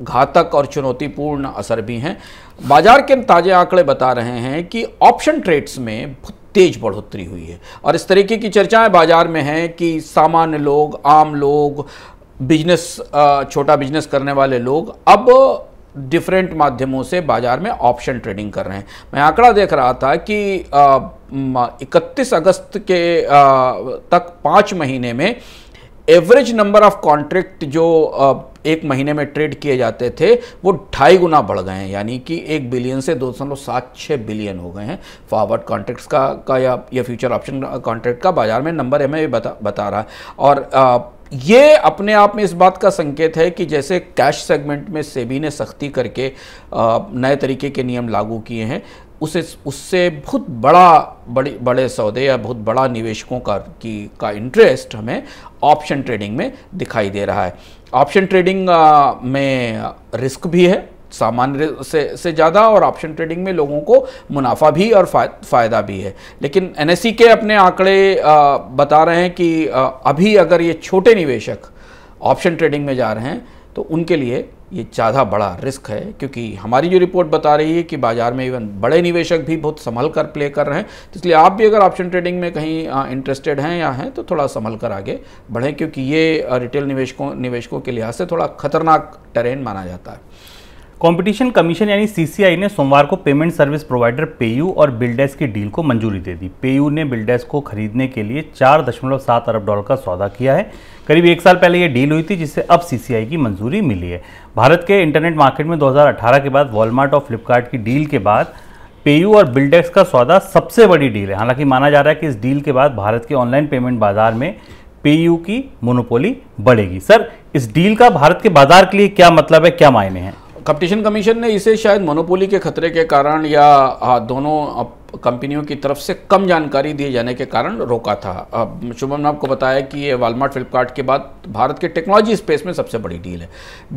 घातक और चुनौतीपूर्ण असर भी हैं। बाजार के ताज़े आंकड़े बता रहे हैं कि ऑप्शन ट्रेड्स में तेज बढ़ोतरी हुई है और इस तरीके की चर्चाएं बाजार में हैं कि सामान्य लोग, आम लोग, छोटा बिजनेस करने वाले लोग अब डिफरेंट माध्यमों से बाज़ार में ऑप्शन ट्रेडिंग कर रहे हैं। मैं आंकड़ा देख रहा था कि 31 अगस्त के तक 5 महीने में एवरेज नंबर ऑफ कॉन्ट्रैक्ट जो एक महीने में ट्रेड किए जाते थे वो 2.5 गुना बढ़ गए हैं, यानी कि 1 बिलियन से 2.76 बिलियन हो गए हैं फॉरवर्ड कॉन्ट्रैक्ट्स का या फ्यूचर ऑप्शन कॉन्ट्रैक्ट का बाज़ार में नंबर हमें बता रहा है। और ये अपने आप में इस बात का संकेत है कि जैसे कैश सेगमेंट में सेबी ने सख्ती करके नए तरीके के नियम लागू किए हैं, उससे बहुत बड़े सौदे या बहुत बड़ा निवेशकों का इंटरेस्ट हमें ऑप्शन ट्रेडिंग में दिखाई दे रहा है। ऑप्शन ट्रेडिंग में रिस्क भी है सामान्य से ज़्यादा, और ऑप्शन ट्रेडिंग में लोगों को मुनाफा भी और फ़ायदा भी है। लेकिन NSE के अपने आंकड़े बता रहे हैं कि अभी अगर ये छोटे निवेशक ऑप्शन ट्रेडिंग में जा रहे हैं तो उनके लिए ये ज़्यादा बड़ा रिस्क है, क्योंकि हमारी जो रिपोर्ट बता रही है कि बाज़ार में इवन बड़े निवेशक भी बहुत संभल कर प्ले कर रहे हैं। तो इसलिए आप भी अगर ऑप्शन ट्रेडिंग में कहीं इंटरेस्टेड हैं या हैं तो थोड़ा संभल कर आगे बढ़ें, क्योंकि ये रिटेल निवेशकों के लिहाज से थोड़ा खतरनाक टेरेन माना जाता है। कंपटीशन कमीशन यानी CCI ने सोमवार को पेमेंट सर्विस प्रोवाइडर पेयू और बिल्डेस की डील को मंजूरी दे दी। पेयू ने बिल्डेस को खरीदने के लिए 4.7 अरब डॉलर का सौदा किया है। करीब 1 साल पहले यह डील हुई थी, जिससे अब CCI की मंजूरी मिली है। भारत के इंटरनेट मार्केट में 2018 के बाद वॉलमार्ट और फ्लिपकार्ट की डील के बाद पेयू और बिल्डेक्स का सौदा सबसे बड़ी डील है। हालांकि माना जा रहा है कि इस डील के बाद भारत के ऑनलाइन पेमेंट बाजार में पेयू की मोनोपोली बढ़ेगी। सर, इस डील का भारत के बाजार के लिए क्या मतलब है, क्या मायने हैं? कंपटीशन कमीशन ने इसे शायद मोनोपोली के खतरे के कारण या दोनों कंपनियों की तरफ से कम जानकारी दिए जाने के कारण रोका था। अब शुभम ने आपको बताया कि ये वालमार्ट फ्लिपकार्ट के बाद भारत के टेक्नोलॉजी स्पेस में सबसे बड़ी डील है।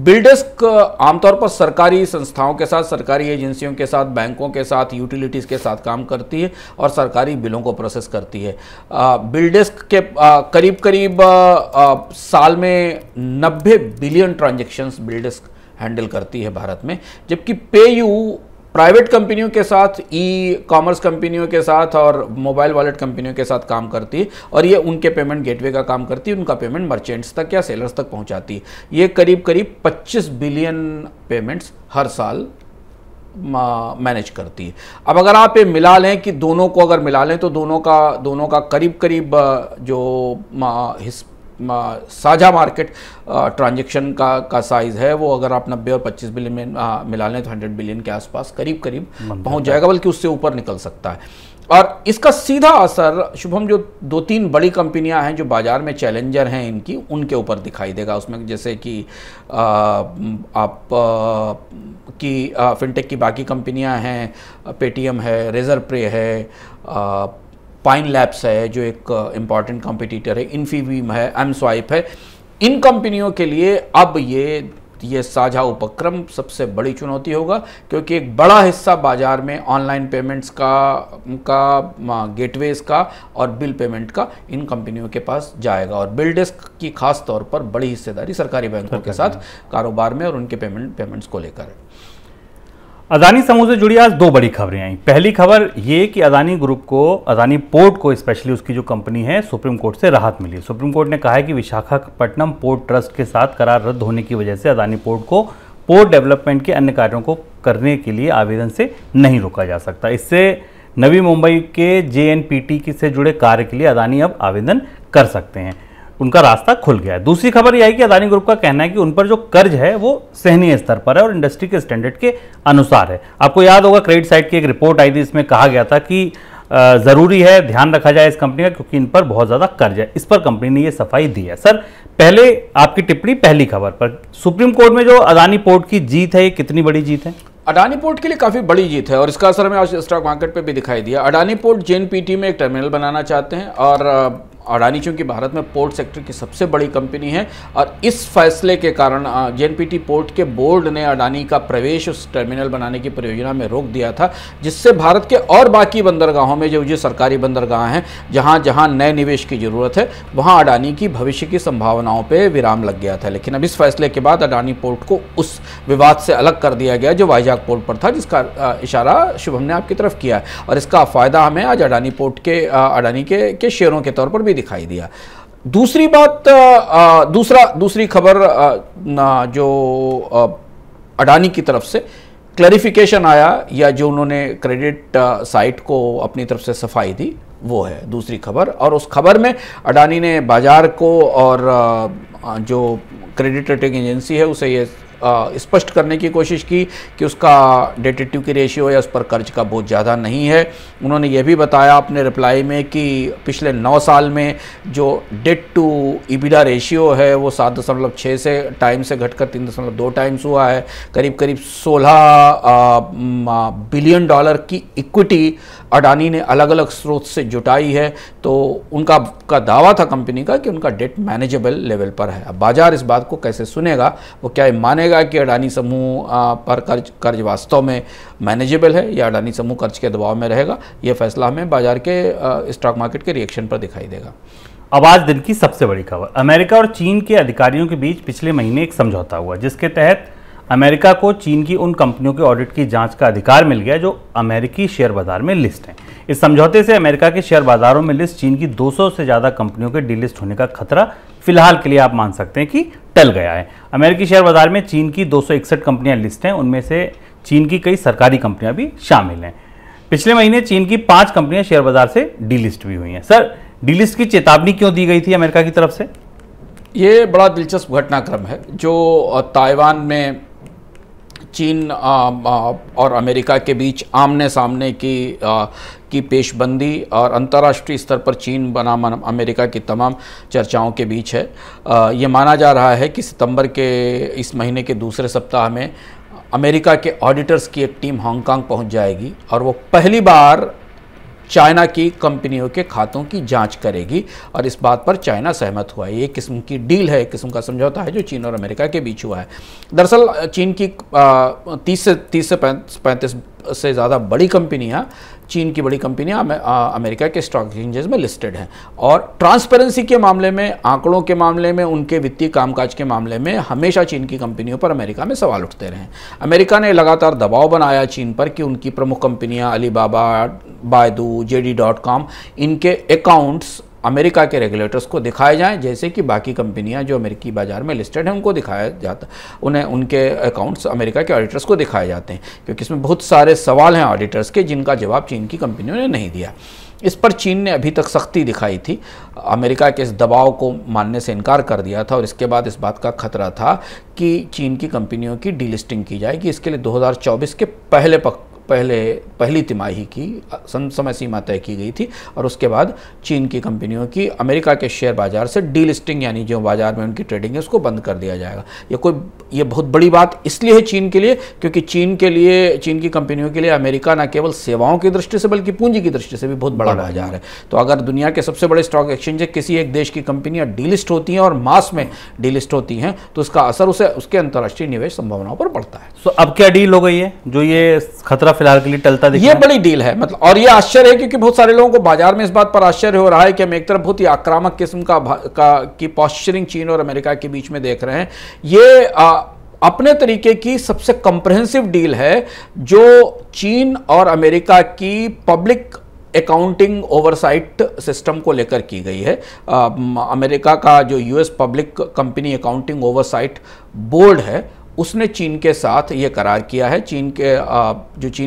बिल्डेस्क आमतौर पर सरकारी संस्थाओं के साथ, सरकारी एजेंसियों के साथ, बैंकों के साथ, यूटिलिटीज़ के साथ काम करती है और सरकारी बिलों को प्रोसेस करती है। बिल्डेस्क के करीब साल में 90 बिलियन ट्रांजेक्शन्स बिल्डेस्क हैंडल करती है भारत में, जबकि पेयू प्राइवेट कंपनियों के साथ, ई कॉमर्स कंपनियों के साथ और मोबाइल वॉलेट कंपनियों के साथ काम करती है और ये उनके पेमेंट गेटवे का काम करती है, उनका पेमेंट मर्चेंट्स तक या सेलर्स तक पहुंचाती है। ये करीब 25 बिलियन पेमेंट्स हर साल मैनेज करती है। अब अगर आप ये मिला लें कि दोनों को अगर मिला लें तो दोनों का करीब जो साझा मार्केट ट्रांजेक्शन का साइज़ है वो अगर आप 90 और 25 बिलियन में मिला लें तो 100 बिलियन के आसपास करीब पहुंच जाएगा, बल्कि उससे ऊपर निकल सकता है। और इसका सीधा असर शुभम जो 2-3 बड़ी कंपनियां हैं जो बाज़ार में चैलेंजर हैं इनकी, उनके ऊपर दिखाई देगा। उसमें जैसे कि फिनटेक की बाकी कंपनियां हैं, पेटीएम है, रेजर पे है, पाइन लैब्स है जो एक इम्पॉर्टेंट कॉम्पिटिटर है, इन्फीबीम है, एमस्वाइप है। इन कंपनियों के लिए अब ये साझा उपक्रम सबसे बड़ी चुनौती होगा, क्योंकि एक बड़ा हिस्सा बाज़ार में ऑनलाइन पेमेंट्स का गेटवेज का और बिल पेमेंट का इन कंपनियों के पास जाएगा। और बिल्डेस्क की खास तौर पर बड़ी हिस्सेदारी सरकारी बैंकों के साथ कारोबार में और उनके पेमेंट्स को लेकर है। अदानी समूह से जुड़ी आज 2 बड़ी खबरें आई। पहली खबर ये कि अदानी ग्रुप को, अदानी पोर्ट को स्पेशली, उसकी जो कंपनी है सुप्रीम कोर्ट से राहत मिली। सुप्रीम कोर्ट ने कहा है कि विशाखापट्टनम पोर्ट ट्रस्ट के साथ करार रद्द होने की वजह से अदानी पोर्ट को पोर्ट डेवलपमेंट के अन्य कार्यों को करने के लिए आवेदन से नहीं रोका जा सकता। इससे नवी मुंबई के JNPT से जुड़े कार्य के लिए अदानी अब आवेदन कर सकते हैं, उनका रास्ता खुल गया है। दूसरी खबर यह है कि अदानी ग्रुप का कहना है कि उन पर जो कर्ज है वो सहनीय स्तर पर है और इंडस्ट्री के स्टैंडर्ड के अनुसार है। आपको याद होगा क्रेडिट साइट की एक रिपोर्ट आई थी, इसमें कहा गया था कि ज़रूरी है ध्यान रखा जाए इस कंपनी का क्योंकि इन पर बहुत ज़्यादा कर्ज है। इस पर कंपनी ने ये सफाई दी है। सर, पहले आपकी टिप्पणी पहली खबर पर, सुप्रीम कोर्ट में जो अदानी पोर्ट की जीत है, ये कितनी बड़ी जीत है? अडानी पोर्ट के लिए काफ़ी बड़ी जीत है और इसका असर हमें आज स्टॉक मार्केट पर भी दिखाई दिया। अडानी पोर्ट JNPT में एक टर्मिनल बनाना चाहते हैं और अडानी चूँकि भारत में पोर्ट सेक्टर की सबसे बड़ी कंपनी है और इस फैसले के कारण JNPT पोर्ट के बोर्ड ने अडानी का प्रवेश उस टर्मिनल बनाने की परियोजना में रोक दिया था, जिससे भारत के और बाकी बंदरगाहों में जो सरकारी बंदरगाह हैं जहां नए निवेश की ज़रूरत है वहां अडानी की भविष्य की संभावनाओं पर विराम लग गया था। लेकिन अब इस फैसले के बाद अडानी पोर्ट को उस विवाद से अलग कर दिया गया जो वाइजाग पोर्ट पर था, जिसका इशारा शुभम ने आपकी तरफ किया है और इसका फ़ायदा हमें आज अडानी पोर्ट के अडानी के शेयरों के तौर पर भी दिखाई दिया। दूसरी खबर जो अडानी की तरफ से क्लैरिफिकेशन आया या जो उन्होंने क्रेडिट साइट को अपनी तरफ से सफाई दी, वो है दूसरी खबर। और उस खबर में अडानी ने बाजार को और जो क्रेडिट रेटिंग एजेंसी है उसे ये स्पष्ट करने की कोशिश की कि उसका डेट इक्विटी की रेशियो या उस पर कर्ज का बहुत ज़्यादा नहीं है। उन्होंने ये भी बताया अपने रिप्लाई में कि पिछले 9 साल में जो डेट टू ईबिडा रेशियो है वो 7.6 से टाइम से घटकर 3.2 टाइम्स हुआ है। करीब करीब 16 बिलियन डॉलर की इक्विटी अडानी ने अलग अलग स्रोत से जुटाई है। तो उनका दावा था कंपनी का कि उनका डेट मैनेजेबल लेवल पर है। अब बाजार इस बात को कैसे सुनेगा, वो क्या माने कि अडानी समूह पर कर्ज वास्तव में मैनेजेबल है या अडानी समूह कर्ज के दबाव में रहेगा, यह फैसला हमें बाजार के स्टॉक मार्केट के रिएक्शन पर दिखाई देगा। अब आज दिन की सबसे बड़ी खबर, अमेरिका और चीन के अधिकारियों के बीच पिछले महीने एक समझौता हुआ जिसके तहत अमेरिका को चीन की उन कंपनियों के ऑडिट की जांच का अधिकार मिल गया जो अमेरिकी शेयर बाजार में लिस्ट हैं। इस समझौते से अमेरिका के शेयर बाजारों में लिस्ट चीन की 200 से ज़्यादा कंपनियों के डीलिस्ट होने का खतरा फिलहाल के लिए आप मान सकते हैं कि टल गया है। अमेरिकी शेयर बाजार में चीन की 261 कंपनियां लिस्ट हैं, उनमें से चीन की कई सरकारी कंपनियां भी शामिल हैं। पिछले महीने चीन की 5 कंपनियां शेयर बाजार से डीलिस्ट भी हुई हैं। सर, डीलिस्ट की चेतावनी क्यों दी गई थी अमेरिका की तरफ से? ये बड़ा दिलचस्प घटनाक्रम है जो ताइवान में चीन और अमेरिका के बीच आमने सामने की पेशबंदी और अंतर्राष्ट्रीय स्तर पर चीन बनाम अमेरिका की तमाम चर्चाओं के बीच है। ये माना जा रहा है कि सितंबर के इस महीने के दूसरे सप्ताह में अमेरिका के ऑडिटर्स की एक टीम हांगकांग पहुंच जाएगी और वो पहली बार चाइना की कंपनियों के खातों की जांच करेगी और इस बात पर चाइना सहमत हुआ है। ये किस्म की डील है, एक किस्म का समझौता है जो चीन और अमेरिका के बीच हुआ है। दरअसल चीन की 30 से 35 से ज़्यादा बड़ी कंपनियां, चीन की बड़ी कंपनियां अमेरिका के स्टॉक एक्सचेंजेस में लिस्टेड हैं और ट्रांसपेरेंसी के मामले में, आंकड़ों के मामले में, उनके वित्तीय कामकाज के मामले में हमेशा चीन की कंपनियों पर अमेरिका में सवाल उठते रहे। अमेरिका ने लगातार दबाव बनाया चीन पर कि उनकी प्रमुख कंपनियां अलीबाबा, बायदू, JD.com, इनके अकाउंट्स अमेरिका के रेगुलेटर्स को दिखाए जाएं जैसे कि बाकी कंपनियां जो अमेरिकी बाजार में लिस्टेड हैं उनको दिखाया जाता, उन्हें उनके अकाउंट्स अमेरिका के ऑडिटर्स को दिखाए जाते हैं, क्योंकि इसमें बहुत सारे सवाल हैं ऑडिटर्स के जिनका जवाब चीन की कंपनियों ने नहीं दिया। इस पर चीन ने अभी तक सख्ती दिखाई थी, अमेरिका के इस दबाव को मानने से इनकार कर दिया था और इसके बाद इस बात का खतरा था कि चीन की कंपनियों की डीलिस्टिंग की जाएगी। इसके लिए 2024 के पहली तिमाही की समय सीमा तय की गई थी और उसके बाद चीन की कंपनियों की अमेरिका के शेयर बाजार से डीलिस्टिंग यानी जो बाजार में उनकी ट्रेडिंग है उसको बंद कर दिया जाएगा। ये बहुत बड़ी बात इसलिए है चीन के लिए क्योंकि चीन की कंपनियों के लिए अमेरिका न केवल सेवाओं की दृष्टि से बल्कि पूंजी की दृष्टि से भी बहुत बड़ा बाजार है। तो अगर दुनिया के सबसे बड़े स्टॉक एक्सचेंज से किसी एक देश की कंपनियाँ डीलिस्ट होती हैं और मास में डीलिस्ट होती हैं तो इसका असर उसके अंतर्राष्ट्रीय निवेश संभावनाओं पर पड़ता है। सो अब क्या डील हो गई है जो ये खतरा फिलहाल के लिए टलता दिख रहा है? ये बड़ी डील है मतलब, और ये आश्चर्य है क्योंकि बहुत सारे लोगों को बाजार में इस बात पर आश्चर्य हो रहा है कि हम एक तरफ बहुत ही आक्रामक किस्म की पॉस्चरिंग चीन और अमेरिका के बीच में देख रहे हैं। ये अपने तरीके की सबसे कंप्रहेंसिव डील है जो चीन और अमेरिका की पब्लिक अकाउंटिंग ओवरसाइट सिस्टम को लेकर की गई है। अमेरिका का जो US public company accounting oversight board है उसने चीन के साथ ये करार किया है। चीन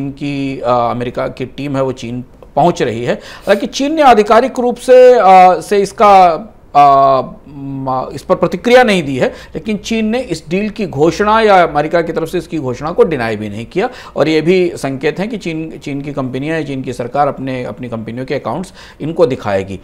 की अमेरिका की टीम है वो चीन पहुंच रही है। हालांकि चीन ने आधिकारिक रूप से इस पर प्रतिक्रिया नहीं दी है, लेकिन चीन ने इस डील की घोषणा या अमेरिका की तरफ से इसकी घोषणा को डिनाई भी नहीं किया और ये भी संकेत हैं कि चीन की कंपनियां या चीन की सरकार अपनी कंपनियों के अकाउंट्स इनको दिखाएगी।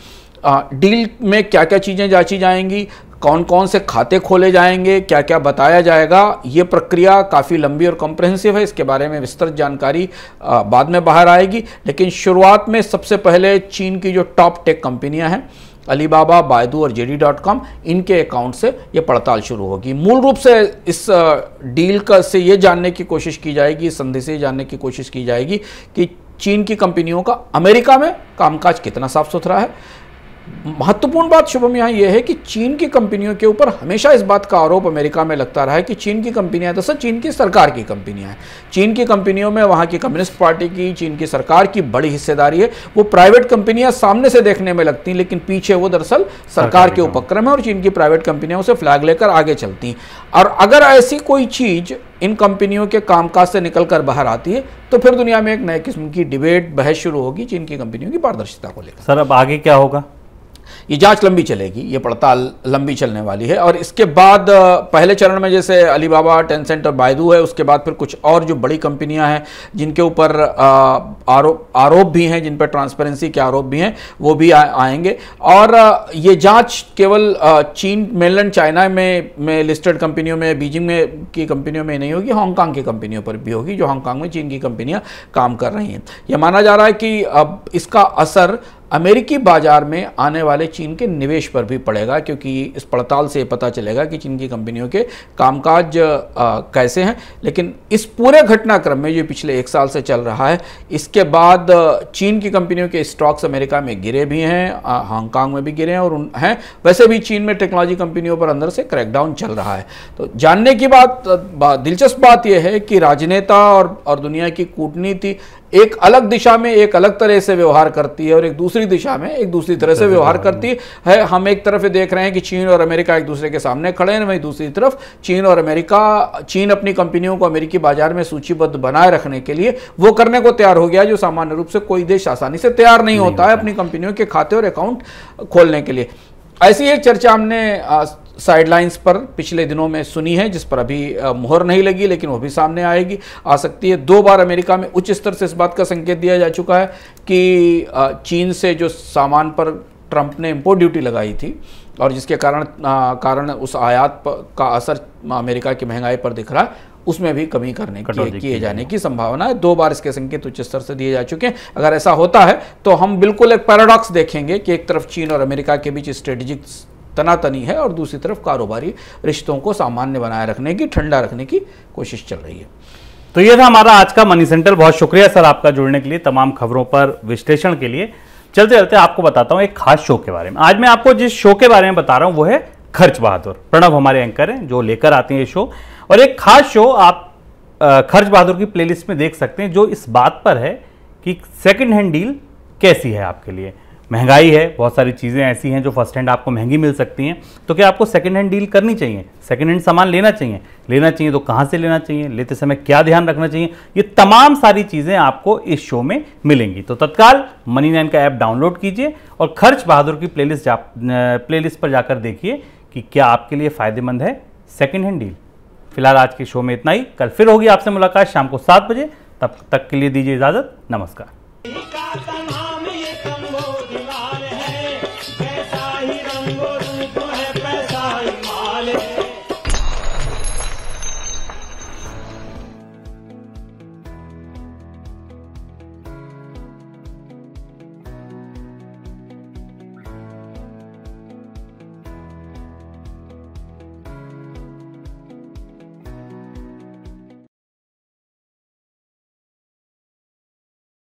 डील में क्या क्या चीज़ें जांची जाएंगी, कौन कौन से खाते खोले जाएंगे, क्या क्या बताया जाएगा, ये प्रक्रिया काफ़ी लंबी और कॉम्प्रहेंसिव है। इसके बारे में विस्तृत जानकारी बाद में बाहर आएगी, लेकिन शुरुआत में सबसे पहले चीन की जो टॉप टेक कंपनियां हैं अलीबाबा, बायदू और JD.com, इनके अकाउंट से ये पड़ताल शुरू होगी। मूल रूप से इस डील से ये जानने की कोशिश की जाएगी, संधि से जानने की कोशिश की जाएगी कि चीन की कंपनियों का अमेरिका में कामकाज कितना साफ सुथरा है, महत्वपूर्ण बात शुभम यहाँ यह है कि चीन की कंपनियों के ऊपर हमेशा इस बात का आरोप अमेरिका में लगता रहा है कि चीन की कंपनियां दरअसल चीन की सरकार की कंपनियां हैं। चीन की कंपनियों में वहाँ की कम्युनिस्ट पार्टी की, चीन की सरकार की बड़ी हिस्सेदारी है। वो प्राइवेट कंपनियां सामने से देखने में लगती हैं, लेकिन पीछे वो दरअसल सरकार के उपक्रम है और चीन की प्राइवेट कंपनियां उसे फ्लैग लेकर आगे चलती हैं। और अगर ऐसी कोई चीज़ इन कंपनियों के कामकाज से निकलकर बाहर आती है तो फिर दुनिया में एक नए किस्म की डिबेट, बहस शुरू होगी चीन की कंपनियों की पारदर्शिता को लेकर। सर, अब आगे क्या होगा? ये जांच लंबी चलेगी, ये पड़ताल लंबी चलने वाली है। और इसके बाद पहले चरण में जैसे अलीबाबा, टेंसेंट और बायदू है, उसके बाद फिर कुछ और जो बड़ी कंपनियां हैं जिनके ऊपर आरोप भी हैं, जिन पर ट्रांसपेरेंसी के आरोप भी हैं, वो भी आएंगे। और ये जांच केवल चीन, मेनलैंड चाइना में लिस्टेड कंपनियों में, बीजिंग में की कंपनियों में नहीं होगी, हांगकॉन्ग की कंपनियों पर भी होगी जो हांगकॉन्ग में चीन की कंपनियाँ काम कर रही हैं। यह माना जा रहा है कि अब इसका असर अमेरिकी बाजार में आने वाले चीन के निवेश पर भी पड़ेगा, क्योंकि इस पड़ताल से पता चलेगा कि चीन की कंपनियों के कामकाज कैसे हैं। लेकिन इस पूरे घटनाक्रम में जो पिछले एक साल से चल रहा है, इसके बाद चीन की कंपनियों के स्टॉक्स अमेरिका में गिरे भी हैं, हांगकांग में भी गिरे हैं और हैं वैसे भी चीन में टेक्नोलॉजी कंपनियों पर अंदर से क्रैकडाउन चल रहा है। तो जानने की दिलचस्प बात यह है कि राजनेता और दुनिया की कूटनीति एक अलग दिशा में एक अलग तरह से व्यवहार करती है और एक दूसरी दिशा में एक दूसरी तरह से व्यवहार करती है। हम एक तरफ देख रहे हैं कि चीन और अमेरिका एक दूसरे के सामने खड़े हैं, वहीं दूसरी तरफ चीन और अमेरिका, चीन अपनी कंपनियों को अमेरिकी बाजार में सूचीबद्ध बनाए रखने के लिए वो करने को तैयार हो गया जो सामान्य रूप से कोई देश आसानी से तैयार नहीं होता है अपनी कंपनियों के खाते और अकाउंट खोलने के लिए। ऐसी एक चर्चा हमने साइडलाइंस पर पिछले दिनों में सुनी है, जिस पर अभी मुहर नहीं लगी, लेकिन वो भी सामने आएगी, आ सकती है। दो बार अमेरिका में उच्च स्तर से इस बात का संकेत दिया जा चुका है कि चीन से जो सामान पर ट्रंप ने इम्पोर्ट ड्यूटी लगाई थी और जिसके कारण उस आयात का असर अमेरिका की महंगाई पर दिख रहा है, उसमें भी कमी करने किए जाने की संभावना है। दो बार इसके संकेत उच्च स्तर से दिए जा चुके हैं। अगर ऐसा होता है तो हम बिल्कुल एक पैराडॉक्स देखेंगे कि एक तरफ चीन और अमेरिका के बीच स्ट्रेटेजिक तनातनी है और दूसरी तरफ कारोबारी रिश्तों को सामान्य बनाए रखने की, ठंडा रखने की कोशिश चल रही है। तो ये था हमारा आज का मनी सेंट्रल। बहुत शुक्रिया सर आपका जुड़ने के लिए, तमाम खबरों पर विश्लेषण के लिए। चलते चलते आपको बताता हूँ एक खास शो के बारे में। आज मैं आपको जिस शो के बारे में बता रहा हूँ वो है खर्च बहादुर। प्रणव हमारे एंकर हैं जो लेकर आते हैं ये शो, और एक खास शो आप खर्च बहादुर की प्लेलिस्ट में देख सकते हैं जो इस बात पर है कि सेकेंड हैंड डील कैसी है आपके लिए। महंगाई है, बहुत सारी चीज़ें ऐसी हैं जो फर्स्ट हैंड आपको महंगी मिल सकती हैं, तो क्या आपको सेकंड हैंड डील करनी चाहिए, सेकंड हैंड सामान लेना चाहिए, लेना चाहिए तो कहाँ से लेना चाहिए, लेते समय क्या ध्यान रखना चाहिए, ये तमाम सारी चीज़ें आपको इस शो में मिलेंगी। तो तत्काल मनी9 का ऐप डाउनलोड कीजिए और खर्च बहादुर की प्लेलिस्ट पर जाकर देखिए कि क्या आपके लिए फ़ायदेमंद है सेकेंड हैंड डील। फिलहाल आज के शो में इतना ही, कल फिर होगी आपसे मुलाकात शाम को 7 बजे। तब तक के लिए दीजिए इजाज़त, नमस्कार।